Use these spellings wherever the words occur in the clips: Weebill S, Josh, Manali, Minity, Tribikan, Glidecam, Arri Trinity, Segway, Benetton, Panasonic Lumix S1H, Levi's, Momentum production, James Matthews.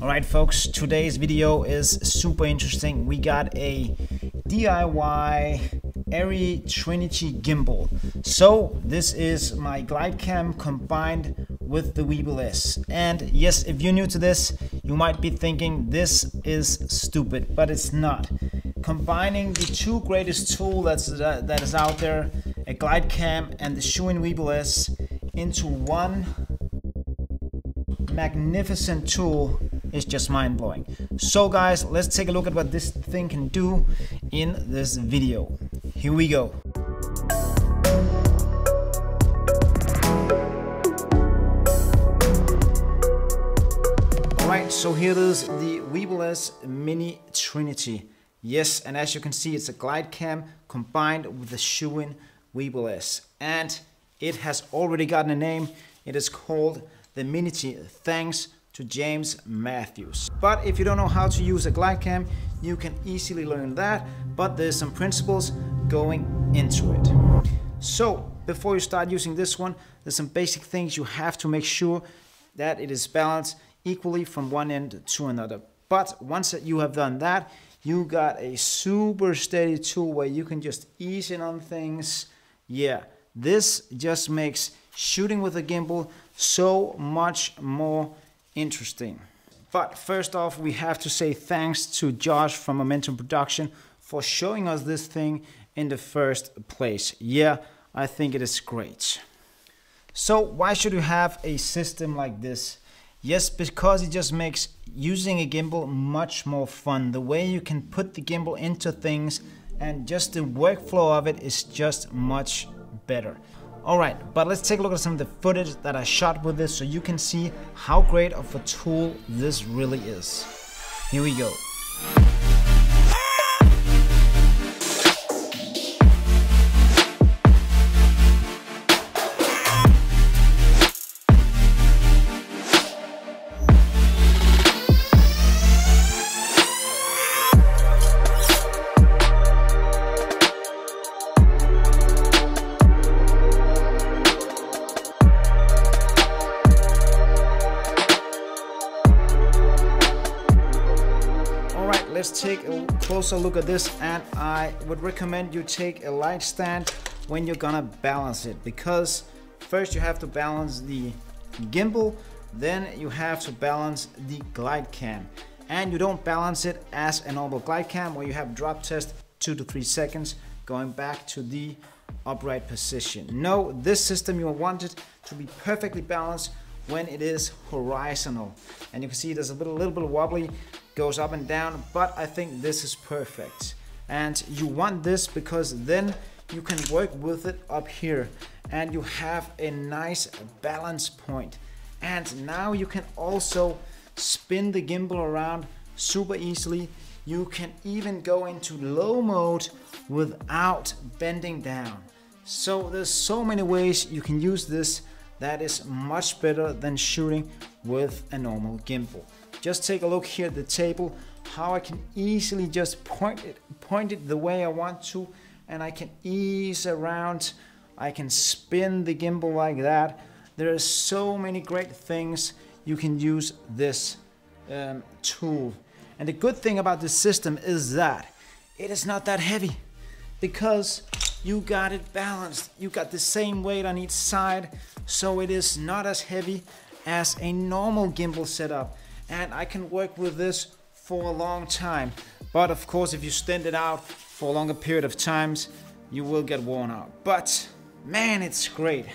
Alright folks, today's video is super interesting. We got a DIY Arri Trinity gimbal. So this is my Glidecam combined with the Weebill S. And yes, if you're new to this, you might be thinking this is stupid, but it's not. Combining the two greatest tools that is out there, a Glidecam and the Shoein Weebill S, into one magnificent tool is just mind-blowing. So guys, let's take a look at what this thing can do in this video. Here we go. Alright, so here is the Weebill S Mini Trinity. Yes, and as you can see, it's a Glidecam combined with the Shoein Weebill S. And it has already gotten a name. It is called the Minity, thanks to James Matthews. But if you don't know how to use a Glidecam, you can easily learn that, but there's some principles going into it. So before you start using this one, there's some basic things you have to make sure that it is balanced equally from one end to another. But once you have done that, you got a super steady tool where you can just ease in on things. Yeah, this just makes shooting with a gimbal so much more interesting. But first off, we have to say thanks to Josh from Momentum Production for showing us this thing in the first place. Yeah, I think it is great. So why should you have a system like this? Yes, because it just makes using a gimbal much more fun. The way you can put the gimbal into things and just the workflow of it is just much better. Alright, but let's take a look at some of the footage that I shot with this so you can see how great of a tool this really is. Here we go. Let's take a closer look at this, and I would recommend you take a light stand when you're gonna balance it, because first you have to balance the gimbal, then you have to balance the Glidecam, and you don't balance it as a normal Glidecam where you have drop test 2 to 3 seconds going back to the upright position. No, this system you want it to be perfectly balanced when it is horizontal, and you can see there's a little bit wobbly, goes up and down, but I think this is perfect. And you want this because then you can work with it up here and you have a nice balance point. And now you can also spin the gimbal around super easily. You can even go into low mode without bending down. So there's so many ways you can use this that is much better than shooting with a normal gimbal. Just take a look here at the table, how I can easily just point it the way I want to, and I can ease around, I can spin the gimbal like that. There are so many great things you can use this tool. And the good thing about this system is that it is not that heavy, because you got it balanced. You got the same weight on each side, so it is not as heavy as a normal gimbal setup. And I can work with this for a long time. But of course, if you stand it out for a longer period of times, you will get worn out. But man, it's great.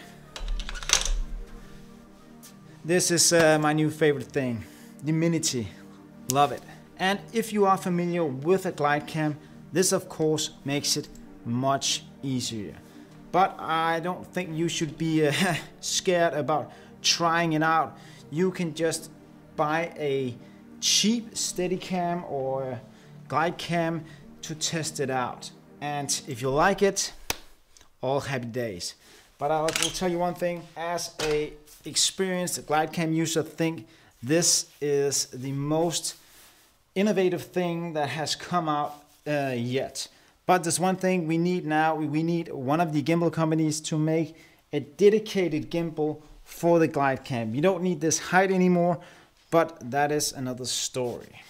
This is my new favorite thing, the Minity. Love it. And if you are familiar with a Glidecam, this of course makes it much easier. But I don't think you should be scared about trying it out. You can just buy a cheap Steadicam or Glidecam to test it out, and if you like it, all happy days. But I will tell you one thing, as a experienced Glidecam user, think this is the most innovative thing that has come out yet. But there's one thing we need now. We need one of the gimbal companies to make a dedicated gimbal for the Glidecam. You don't need this height anymore, But that is another story.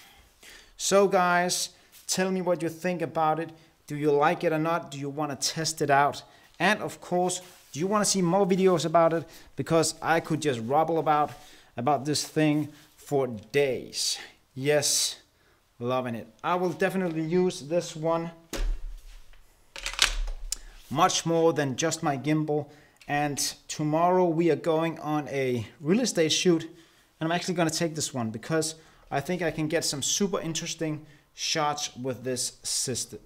So guys, tell me what you think about it. Do you like it or not? Do you want to test it out? And of course, do you want to see more videos about it? Because I could just rabble about this thing for days. Yes, loving it. I will definitely use this one much more than just my gimbal. And tomorrow we are going on a real estate shoot. And I'm actually going to take this one because I think I can get some super interesting shots with this system.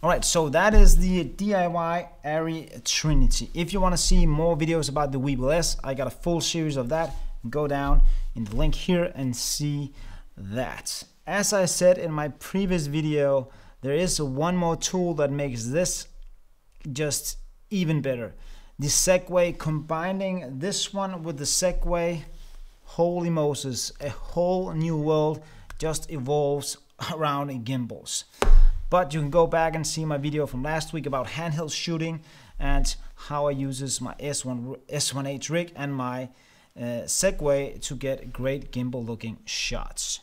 All right, so that is the DIY Arri Trinity. If you want to see more videos about the Weebill S, I got a full series of that. Go down in the link here and see that. As I said in my previous video, there is one more tool that makes this just even better. The Segway, combining this one with the Segway, holy Moses, a whole new world just evolves around gimbals. But you can go back and see my video from last week about handheld shooting and how I uses my S1H rig and my Segway to get great gimbal looking shots.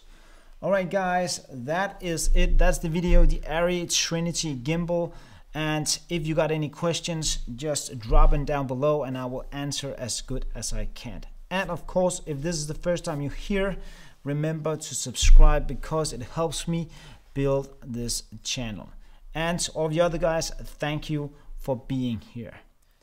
All right guys, that is it. That's the video, the Arri Trinity gimbal. And if you got any questions, just drop them down below and I will answer as good as I can. And of course, if this is the first time you're here, remember to subscribe because it helps me build this channel. And to all the other guys, thank you for being here.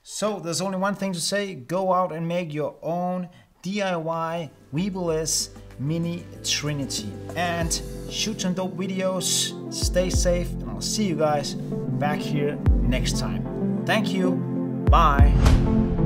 So there's only one thing to say: go out and make your own DIY Weebill S Mini Trinity and shoot some dope videos. Stay safe, and I'll see you guys back here next time. Thank you. Bye.